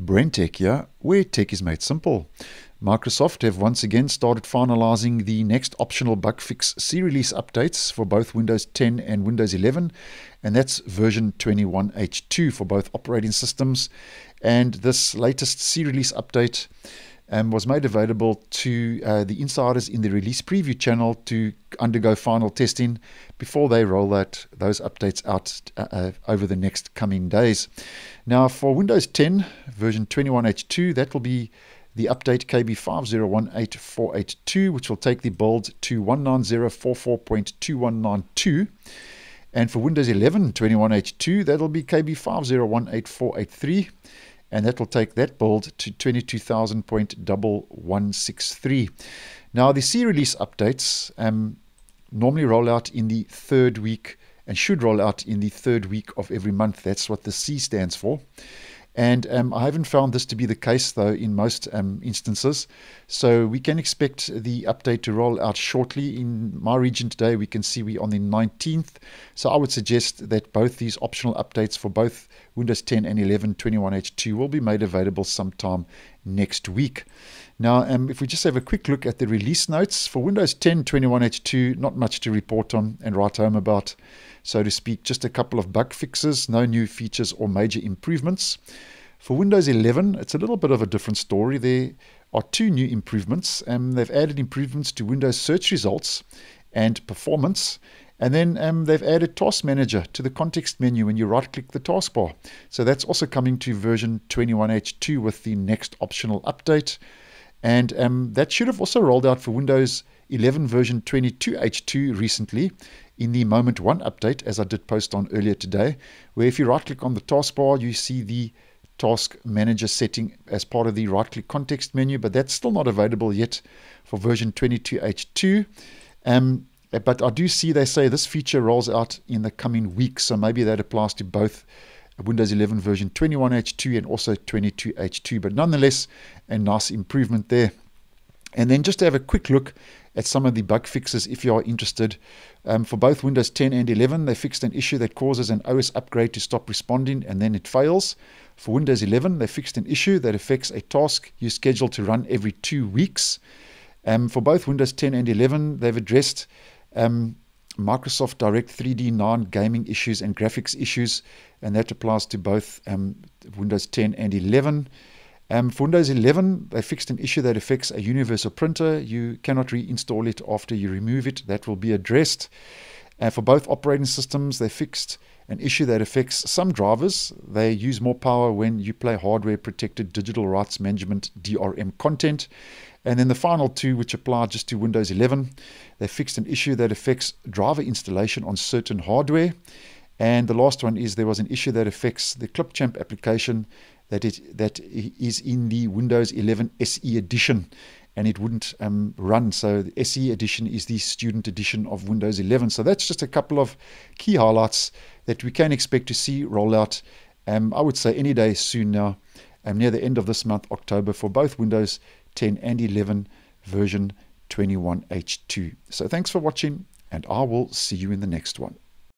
Braintech here, where tech is made simple. Microsoft have once again started finalizing the next optional bug fix C-release updates for both Windows 10 and Windows 11, and that's version 21H2 for both operating systems. And this latest C-release update was made available to the insiders in the release preview channel to undergo final testing before they roll those updates out over the next coming days. Now for Windows 10 version 21H2, that will be the update KB5018482, which will take the build to 19044.2192. And for Windows 11 21H2, that'll be KB5018483, and that will take that build to 22,000.1163. Now the C-release updates normally roll out in the third week and should roll out in the third week of every month. That's what the C stands for. And I haven't found this to be the case, though, in most instances. So we can expect the update to roll out shortly. In my region today, we can see we're on the 19th. So I would suggest that both these optional updates for both Windows 10 and 11 21H2 will be made available sometime next week. Now, if we just have a quick look at the release notes, for Windows 10 21H2, not much to report on and write home about, so to speak. Just a couple of bug fixes, no new features or major improvements. For Windows 11, it's a little bit of a different story. There are two new improvements. They've added improvements to Windows search results and performance. And then they've added Task Manager to the context menu when you right-click the taskbar. So that's also coming to version 21H2 with the next optional update. And that should have also rolled out for Windows 11 version 22H2 recently in the Moment 1 update, as I did post on earlier today, where if you right-click on the taskbar, you see the Task Manager setting as part of the right-click context menu, but that's still not available yet for version 22H2. But I do see they say this feature rolls out in the coming week, so maybe that applies to both Windows 11 version 21H2 and also 22H2, but nonetheless, a nice improvement there. And then just to have a quick look at some of the bug fixes if you are interested. For both Windows 10 and 11, they fixed an issue that causes an OS upgrade to stop responding and then it fails. For Windows 11, they fixed an issue that affects a task you schedule to run every 2 weeks. For both Windows 10 and 11, they've addressed Microsoft Direct 3D 9 gaming issues and graphics issues, and that applies to both Windows 10 and 11. For Windows 11, they fixed an issue that affects a universal printer. You cannot reinstall it after you remove it. That will be addressed. For both operating systems, they fixed an issue that affects some drivers. They use more power when you play hardware-protected digital rights management DRM content. And then the final two, which apply just to Windows 11, they fixed an issue that affects driver installation on certain hardware. And the last one is there was an issue that affects the Clipchamp application that is in the Windows 11 SE edition, and it wouldn't run. So the SE edition is the student edition of Windows 11. So that's just a couple of key highlights that we can expect to see roll out, I would say any day soon now, near the end of this month, October, for both Windows 10 and 11 version 21H2. So thanks for watching, and I will see you in the next one.